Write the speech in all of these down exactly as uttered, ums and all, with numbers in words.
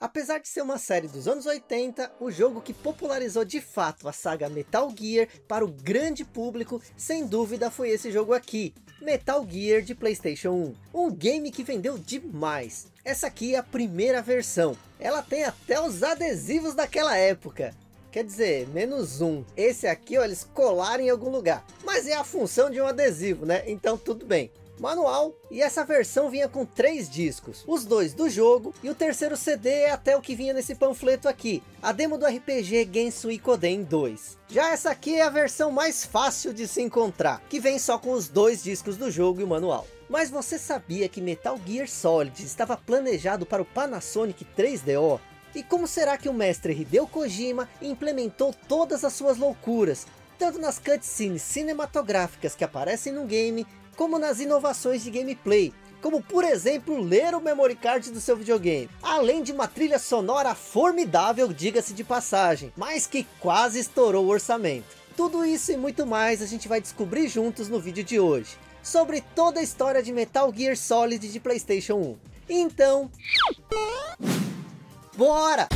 Apesar de ser uma série dos anos oitenta, o jogo que popularizou de fato a saga Metal Gear para o grande público, sem dúvida foi esse jogo aqui, Metal Gear de PlayStation um. Um game que vendeu demais. Essa aqui é a primeira versão, ela tem até os adesivos daquela época. Quer dizer, menos um. Esse aqui, ó, eles colaram em algum lugar. Mas é a função de um adesivo, né? Então tudo bem. Manual, e essa versão vinha com três discos, os dois do jogo e o terceiro C D é até o que vinha nesse panfleto aqui, a demo do R P G Gensou Kikoden dois. Já essa aqui é a versão mais fácil de se encontrar, que vem só com os dois discos do jogo e o manual. Mas você sabia que Metal Gear Solid estava planejado para o Panasonic três D O? E como será que o mestre Hideo Kojima implementou todas as suas loucuras, tanto nas cutscenes cinematográficas que aparecem no game, como nas inovações de gameplay, como por exemplo, ler o memory card do seu videogame, além de uma trilha sonora formidável, diga-se de passagem, mas que quase estourou o orçamento. Tudo isso e muito mais a gente vai descobrir juntos no vídeo de hoje, sobre toda a história de Metal Gear Solid de PlayStation um. Então, bora!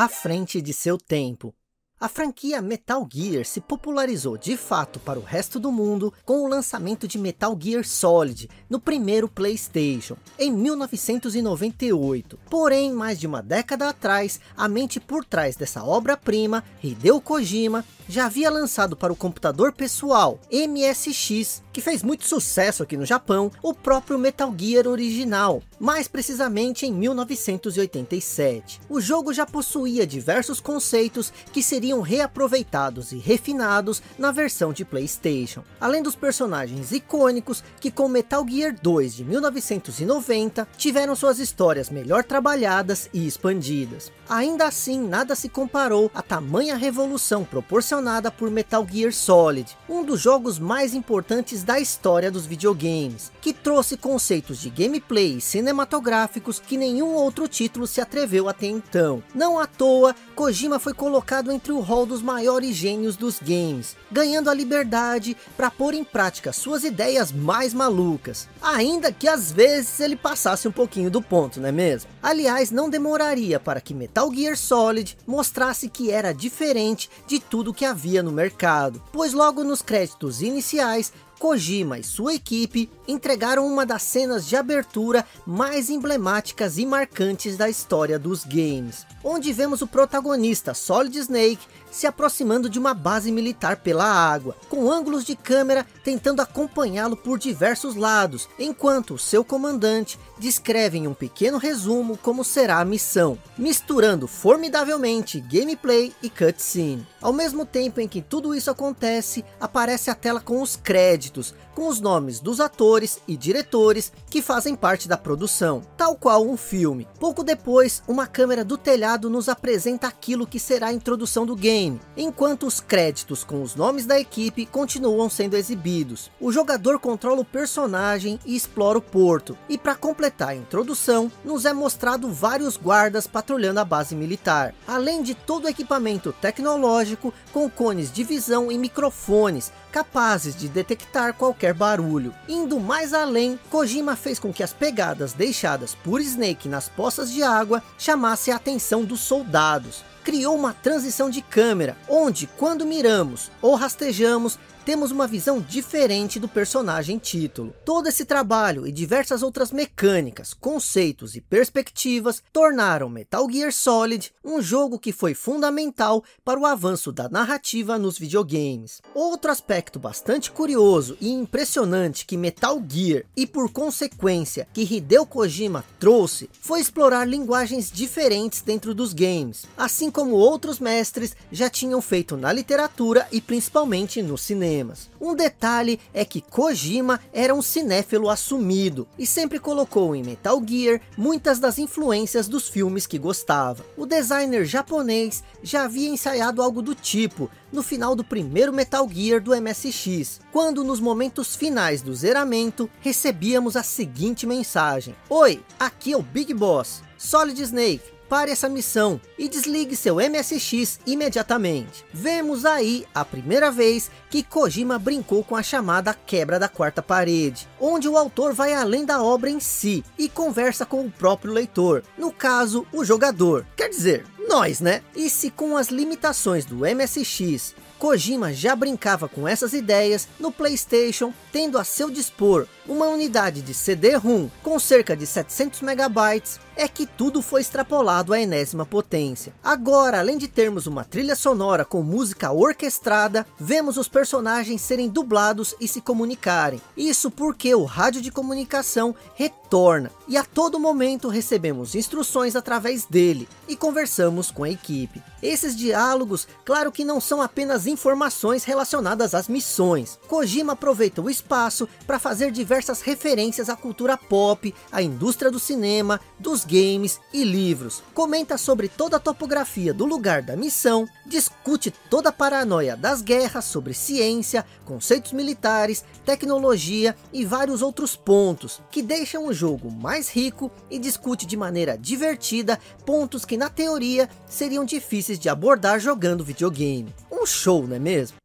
À frente de seu tempo. A franquia Metal Gear se popularizou de fato para o resto do mundo com o lançamento de Metal Gear Solid no primeiro PlayStation, em mil novecentos e noventa e oito. Porém, mais de uma década atrás, a mente por trás dessa obra-prima, Hideo Kojima, já havia lançado para o computador pessoal M S X, que fez muito sucesso aqui no Japão, o próprio Metal Gear original, mais precisamente em mil novecentos e oitenta e sete. O jogo já possuía diversos conceitos que seriam reaproveitados e refinados na versão de PlayStation, além dos personagens icônicos que com Metal Gear dois de mil novecentos e noventa tiveram suas histórias melhor trabalhadas e expandidas. Ainda assim, nada se comparou à tamanha revolução proporcionada por Metal Gear Solid, um dos jogos mais importantes da história dos videogames, que trouxe conceitos de gameplay cinematográficos que nenhum outro título se atreveu até então. Não à toa, Kojima foi colocado entre o hall dos maiores gênios dos games, ganhando a liberdade para pôr em prática suas ideias mais malucas, ainda que às vezes ele passasse um pouquinho do ponto, não é mesmo? Aliás, não demoraria para que Metal Gear Solid mostrasse que era diferente de tudo que havia no mercado, pois logo nos créditos iniciais, Kojima e sua equipe entregaram uma das cenas de abertura mais emblemáticas e marcantes da história dos games, onde vemos o protagonista Solid Snake se aproximando de uma base militar pela água, com ângulos de câmera tentando acompanhá-lo por diversos lados, enquanto o seu comandante descreve em um pequeno resumo como será a missão, misturando formidavelmente gameplay e cutscene. Ao mesmo tempo em que tudo isso acontece, aparece a tela com os créditos, com os nomes dos atores e diretores que fazem parte da produção, tal qual um filme. Pouco depois, uma câmera do telhado nos apresenta aquilo que será a introdução do game, enquanto os créditos com os nomes da equipe continuam sendo exibidos. O jogador controla o personagem e explora o porto, e para completar a introdução, nos é mostrado vários guardas patrulhando a base militar, além de todo o equipamento tecnológico com cones de visão e microfones, capazes de detectar qualquer barulho. Indo mais além, Kojima fez com que as pegadas deixadas por Snake nas poças de água chamasse a atenção dos soldados. Criou uma transição de câmera, onde quando miramos ou rastejamos, temos uma visão diferente do personagem título. Todo esse trabalho e diversas outras mecânicas, conceitos e perspectivas tornaram Metal Gear Solid um jogo que foi fundamental para o avanço da narrativa nos videogames. Outro aspecto bastante curioso e impressionante que Metal Gear, e por consequência que Hideo Kojima trouxe, foi explorar linguagens diferentes dentro dos games, assim assim como outros mestres já tinham feito na literatura e principalmente nos cinemas. Um detalhe é que Kojima era um cinéfilo assumido, e sempre colocou em Metal Gear muitas das influências dos filmes que gostava. O designer japonês já havia ensaiado algo do tipo, no final do primeiro Metal Gear do M S X, quando nos momentos finais do zeramento, recebíamos a seguinte mensagem: "Oi, aqui é o Big Boss, Solid Snake, pare essa missão e desligue seu M S X imediatamente." Vemos aí a primeira vez que Kojima brincou com a chamada quebra da quarta parede, onde o autor vai além da obra em si e conversa com o próprio leitor, no caso o jogador, quer dizer, nós, né? E se com as limitações do M S X, Kojima já brincava com essas ideias no PlayStation, tendo a seu dispor uma unidade de C D ROM com cerca de setecentos megabytes, é que tudo foi extrapolado à enésima potência. Agora, além de termos uma trilha sonora com música orquestrada, vemos os personagens serem dublados e se comunicarem. Isso porque o rádio de comunicação retorna, e a todo momento recebemos instruções através dele, e conversamos com a equipe. Esses diálogos, claro que não são apenas informações relacionadas às missões. Kojima aproveita o espaço para fazer diversas referências à cultura pop, à indústria do cinema, dos games e livros, comenta sobre toda a topografia do lugar da missão, discute toda a paranoia das guerras sobre ciência, conceitos militares, tecnologia e vários outros pontos, que deixam o jogo mais rico, e discute de maneira divertida pontos que na teoria seriam difíceis de abordar jogando videogame. Um show, não é mesmo?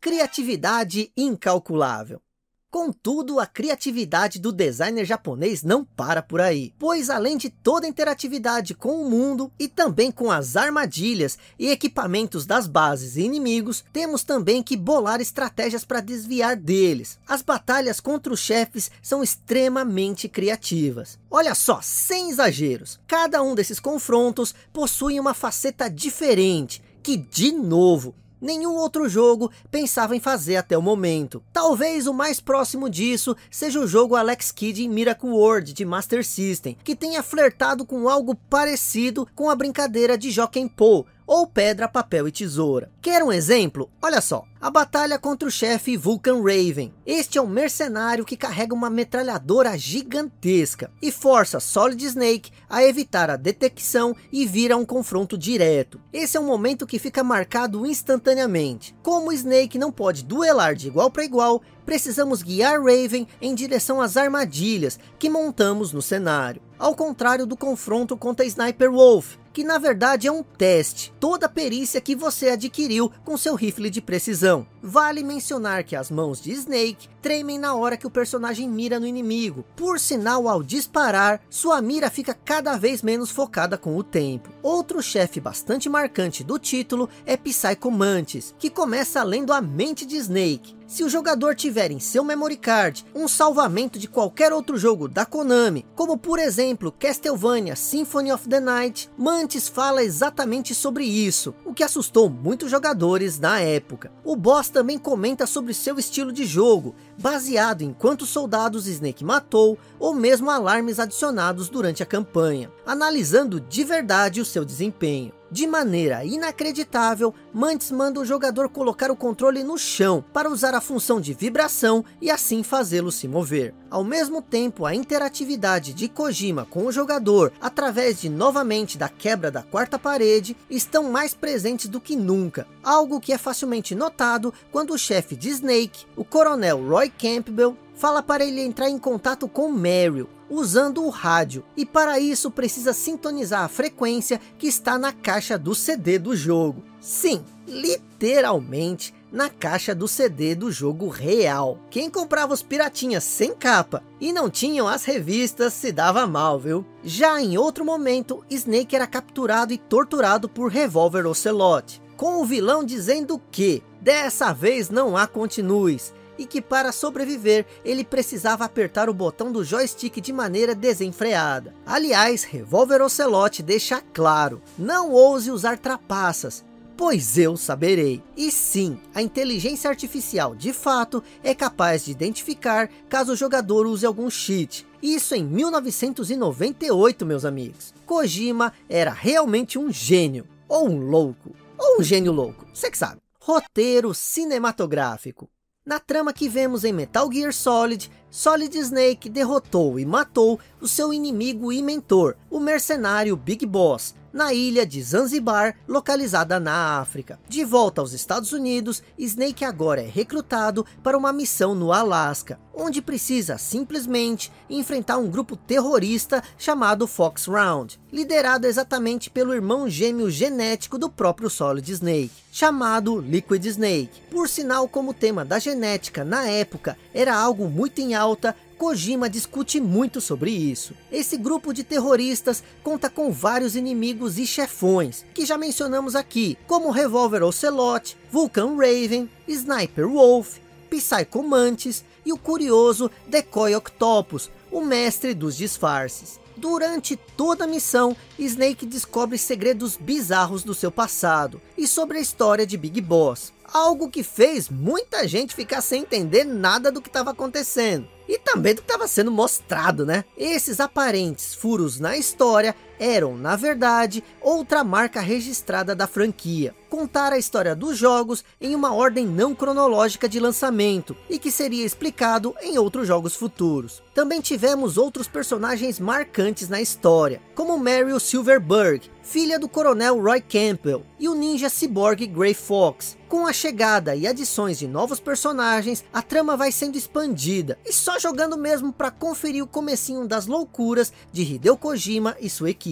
Criatividade incalculável. Contudo, a criatividade do designer japonês não para por aí, pois além de toda a interatividade com o mundo, e também com as armadilhas e equipamentos das bases e inimigos, temos também que bolar estratégias para desviar deles. As batalhas contra os chefes são extremamente criativas. Olha só, sem exageros, cada um desses confrontos possui uma faceta diferente, que de novo, nenhum outro jogo pensava em fazer até o momento. Talvez o mais próximo disso seja o jogo Alex Kidd em Miracle World de Master System, que tenha flertado com algo parecido com a brincadeira de Jock'n'Pô, ou pedra, papel e tesoura. Quer um exemplo? Olha só, a batalha contra o chefe Vulcan Raven. Este é um mercenário que carrega uma metralhadora gigantesca, e força Solid Snake a evitar a detecção e vir a um confronto direto. Esse é um momento que fica marcado instantaneamente. Como Snake não pode duelar de igual para igual, precisamos guiar Raven em direção às armadilhas que montamos no cenário. Ao contrário do confronto contra Sniper Wolf, que na verdade é um teste, toda a perícia que você adquiriu com seu rifle de precisão. Vale mencionar que as mãos de Snake tremem na hora que o personagem mira no inimigo. Por sinal, ao disparar, sua mira fica cada vez menos focada com o tempo. Outro chefe bastante marcante do título é Psycho Mantis, que começa lendo a mente de Snake. Se o jogador tiver em seu memory card um salvamento de qualquer outro jogo da Konami, como por exemplo Castlevania Symphony of the Night, Mantis fala exatamente sobre isso, o que assustou muitos jogadores na época. O boss também comenta sobre seu estilo de jogo, baseado em quantos soldados Snake matou, ou mesmo alarmes adicionados durante a campanha, analisando de verdade o seu desempenho. De maneira inacreditável, Mantis manda o jogador colocar o controle no chão para usar a função de vibração e assim fazê-lo se mover. Ao mesmo tempo, a interatividade de Kojima com o jogador, através de novamente da quebra da quarta parede, estão mais presentes do que nunca, algo que é facilmente notado quando o chefe de Snake, o coronel Roy Campbell, fala para ele entrar em contato com Meryl, usando o rádio, e para isso precisa sintonizar a frequência que está na caixa do C D do jogo. Sim, literalmente na caixa do C D do jogo real. Quem comprava os piratinhas sem capa e não tinham as revistas se dava mal, viu? Já em outro momento, Snake era capturado e torturado por Revolver Ocelot, com o vilão dizendo que dessa vez não há continues, e que para sobreviver, ele precisava apertar o botão do joystick de maneira desenfreada. Aliás, Revolver Ocelot deixa claro: não ouse usar trapaças, pois eu saberei. E sim, a inteligência artificial de fato é capaz de identificar caso o jogador use algum cheat. Isso em mil novecentos e noventa e oito, meus amigos. Kojima era realmente um gênio. ou um louco, ou um gênio louco, você que sabe. Roteiro cinematográfico. Na trama que vemos em Metal Gear Solid, Solid Snake derrotou e matou o seu inimigo e mentor, o mercenário Big Boss, na ilha de Zanzibar, localizada na África. De volta aos Estados Unidos, Snake agora é recrutado para uma missão no Alasca, onde precisa simplesmente enfrentar um grupo terrorista chamado Fox Round, liderado exatamente pelo irmão gêmeo genético do próprio Solid Snake, chamado Liquid Snake. Por sinal, como o tema da genética na época era algo muito em alta, Kojima discute muito sobre isso. Esse grupo de terroristas conta com vários inimigos e chefões, que já mencionamos aqui, como Revolver Ocelot, Vulcan Raven, Sniper Wolf, Psycho Mantis e o curioso Decoy Octopus, o mestre dos disfarces. Durante toda a missão, Snake descobre segredos bizarros do seu passado e sobre a história de Big Boss, algo que fez muita gente ficar sem entender nada do que estava acontecendo e também do que estava sendo mostrado, né? Esses aparentes furos na história eram, na verdade, outra marca registrada da franquia: contar a história dos jogos em uma ordem não cronológica de lançamento, e que seria explicado em outros jogos futuros. Também tivemos outros personagens marcantes na história, como Meryl Silverberg, filha do coronel Roy Campbell, e o ninja ciborgue Grey Fox. Com a chegada e adições de novos personagens, a trama vai sendo expandida, e só jogando mesmo para conferir o comecinho das loucuras de Hideo Kojima e sua equipe.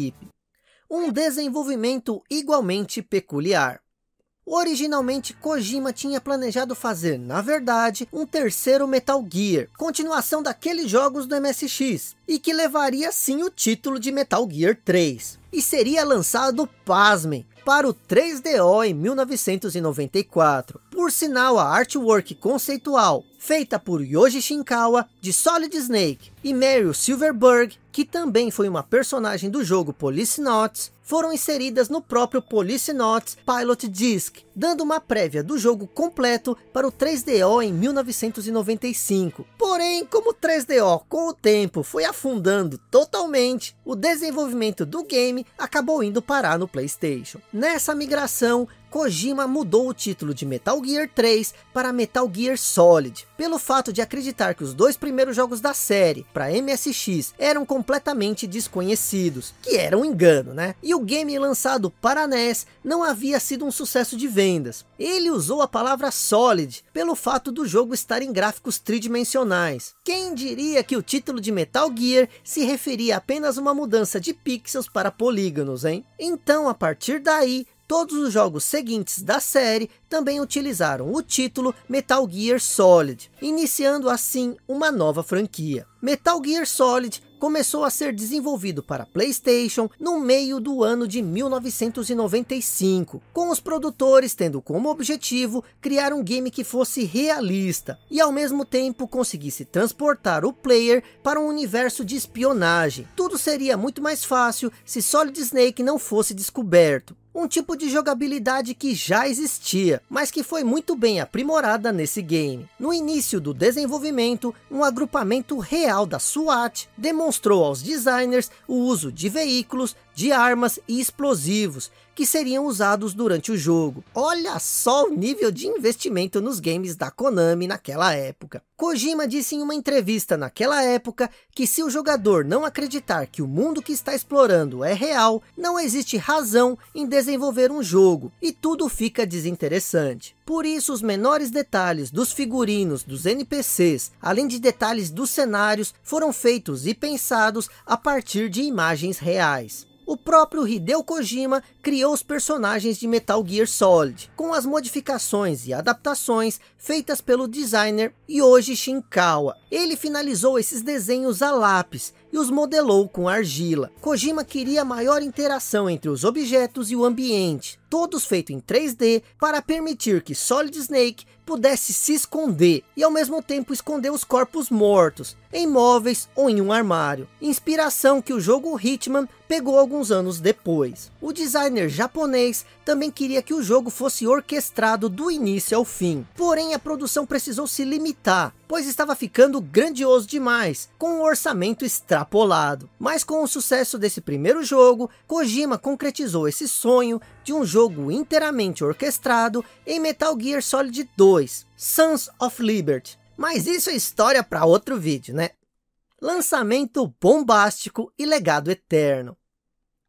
Um desenvolvimento igualmente peculiar. Originalmente, Kojima tinha planejado fazer, na verdade, um terceiro Metal Gear, continuação daqueles jogos do M S X, e que levaria sim o título de Metal Gear três, e seria lançado, pasmem, para o três D O em mil novecentos e noventa e quatro. Por sinal, a artwork conceitual, feita por Yoshi Shinkawa, de Solid Snake, e Meryl Silverberg, que também foi uma personagem do jogo Police Knots, foram inseridas no próprio Police Knots Pilot Disc, dando uma prévia do jogo completo para o três D O em mil novecentos e noventa e cinco. Porém, como o três D O com o tempo foi afundando totalmente, o desenvolvimento do game acabou indo parar no PlayStation. Nessa migração, Kojima mudou o título de Metal Gear três para Metal Gear Solid, pelo fato de acreditar que os dois primeiros jogos da série, para M S X, eram completamente desconhecidos, que era um engano, né? E o game lançado para N E S não havia sido um sucesso de vendas. Ele usou a palavra Solid, pelo fato do jogo estar em gráficos tridimensionais. Quem diria que o título de Metal Gear se referia a apenas uma mudança de pixels para polígonos, hein? Então, a partir daí, todos os jogos seguintes da série também utilizaram o título Metal Gear Solid, iniciando assim uma nova franquia. Metal Gear Solid começou a ser desenvolvido para PlayStation no meio do ano de mil novecentos e noventa e cinco, com os produtores tendo como objetivo criar um game que fosse realista e ao mesmo tempo conseguisse transportar o player para um universo de espionagem. Tudo seria muito mais fácil se Solid Snake não fosse descoberto, um tipo de jogabilidade que já existia, mas que foi muito bem aprimorada nesse game. No início do desenvolvimento, um agrupamento real da SWAT demonstrou aos designers o uso de veículos, de armas e explosivos, que seriam usados durante o jogo. Olha só o nível de investimento nos games da Konami naquela época. Kojima disse em uma entrevista naquela época que se o jogador não acreditar que o mundo que está explorando é real, não existe razão em desenvolver um jogo, e tudo fica desinteressante. Por isso, os menores detalhes dos figurinos, dos N P Cs, além de detalhes dos cenários, foram feitos e pensados a partir de imagens reais. O próprio Hideo Kojima criou os personagens de Metal Gear Solid, com as modificações e adaptações feitas pelo designer Yoshi Shinkawa. Ele finalizou esses desenhos a lápis e os modelou com argila. Kojima queria maior interação entre os objetos e o ambiente, todos feitos em três D, para permitir que Solid Snake pudesse se esconder e ao mesmo tempo esconder os corpos mortos em móveis ou em um armário, inspiração que o jogo Hitman pegou alguns anos depois. O designer japonês também queria que o jogo fosse orquestrado do início ao fim, porém a produção precisou se limitar, pois estava ficando grandioso demais, com um orçamento extrapolado. Mas com o sucesso desse primeiro jogo, Kojima concretizou esse sonho de um jogo inteiramente orquestrado em Metal Gear Solid dois, Sons of Liberty. Mas isso é história para outro vídeo, né? Lançamento bombástico e legado eterno.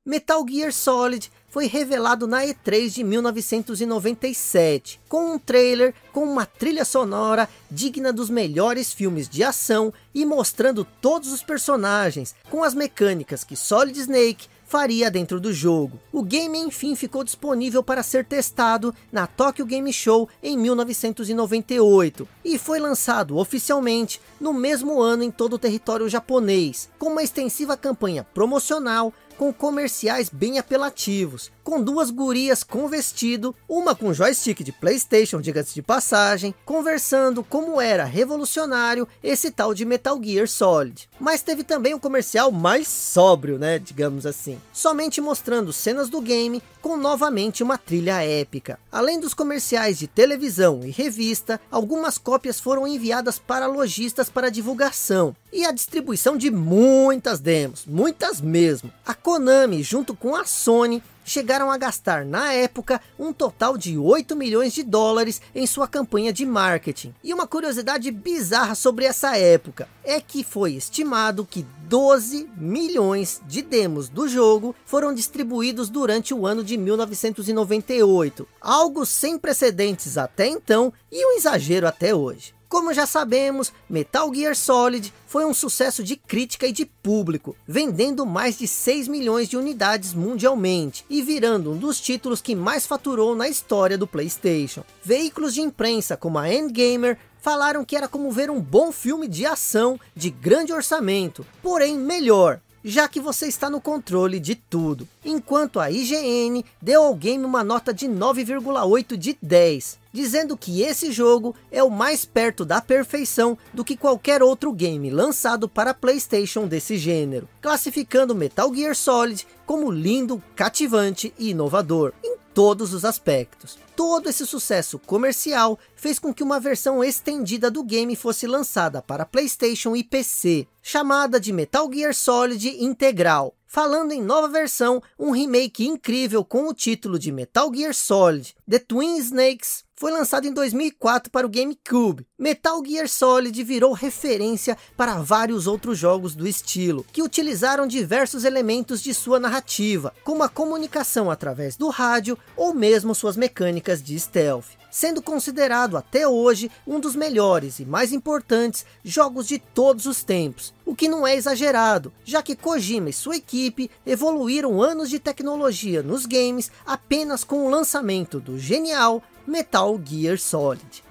Metal Gear Solid foi revelado na E três de mil novecentos e noventa e sete, com um trailer com uma trilha sonora digna dos melhores filmes de ação e mostrando todos os personagens com as mecânicas que Solid Snake faria dentro do jogo. O game enfim ficou disponível para ser testado na Tokyo Game Show em mil novecentos e noventa e oito e foi lançado oficialmente no mesmo ano em todo o território japonês, com uma extensiva campanha promocional com comerciais bem apelativos, com duas gurias com vestido, uma com joystick de PlayStation, diga-se de passagem, conversando como era revolucionário esse tal de Metal Gear Solid. Mas teve também um comercial mais sóbrio, né, digamos assim, somente mostrando cenas do game com novamente uma trilha épica. Além dos comerciais de televisão e revista, algumas cópias foram enviadas para lojistas para divulgação e a distribuição de muitas demos, muitas mesmo. A Konami, junto com a Sony, chegaram a gastar na época um total de oito milhões de dólares em sua campanha de marketing. E uma curiosidade bizarra sobre essa época é que foi estimado que doze milhões de demos do jogo foram distribuídos durante o ano de mil novecentos e noventa e oito, algo sem precedentes até então e um exagero até hoje. Como já sabemos, Metal Gear Solid foi um sucesso de crítica e de público, vendendo mais de seis milhões de unidades mundialmente e virando um dos títulos que mais faturou na história do PlayStation. Veículos de imprensa como a Endgamer falaram que era como ver um bom filme de ação de grande orçamento, porém melhor, já que você está no controle de tudo. Enquanto a I G N deu ao game uma nota de nove vírgula oito de dez, dizendo que esse jogo é o mais perto da perfeição do que qualquer outro game lançado para PlayStation desse gênero, classificando Metal Gear Solid como lindo, cativante e inovador em todos os aspectos. Todo esse sucesso comercial fez com que uma versão estendida do game fosse lançada para PlayStation e P C, chamada de Metal Gear Solid Integral. Falando em nova versão, um remake incrível com o título de Metal Gear Solid The Twin Snakes foi lançado em dois mil e quatro para o GameCube. Metal Gear Solid virou referência para vários outros jogos do estilo, que utilizaram diversos elementos de sua narrativa, como a comunicação através do rádio ou mesmo suas mecânicas de stealth, sendo considerado até hoje um dos melhores e mais importantes jogos de todos os tempos, o que não é exagerado, já que Kojima e sua equipe evoluíram anos de tecnologia nos games apenas com o lançamento do genial Metal Gear Solid.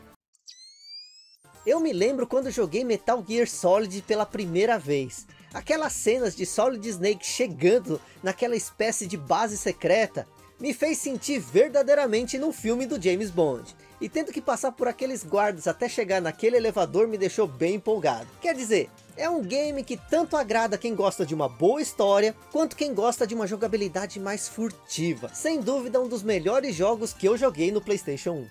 Eu me lembro quando joguei Metal Gear Solid pela primeira vez. Aquelas cenas de Solid Snake chegando naquela espécie de base secreta me fez sentir verdadeiramente num filme do James Bond. E tendo que passar por aqueles guardas até chegar naquele elevador me deixou bem empolgado. Quer dizer, é um game que tanto agrada quem gosta de uma boa história, quanto quem gosta de uma jogabilidade mais furtiva. Sem dúvida um dos melhores jogos que eu joguei no PlayStation um.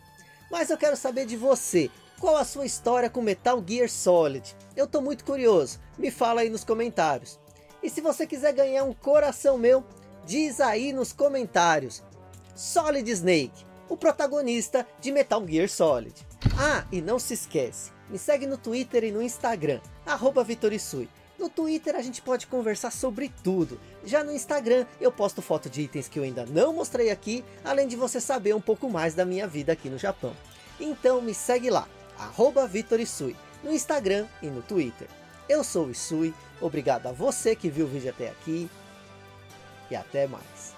Mas eu quero saber de você, qual a sua história com Metal Gear Solid? Eu tô muito curioso, me fala aí nos comentários. E se você quiser ganhar um coração meu, diz aí nos comentários: Solid Snake, o protagonista de Metal Gear Solid. Ah, e não se esquece, me segue no Twitter e no Instagram, arroba Vitorisui. No Twitter a gente pode conversar sobre tudo. Já no Instagram eu posto foto de itens que eu ainda não mostrei aqui, além de você saber um pouco mais da minha vida aqui no Japão. Então me segue lá, arroba Vitorisui, no Instagram e no Twitter. Eu sou o Isui, obrigado a você que viu o vídeo até aqui. E até mais.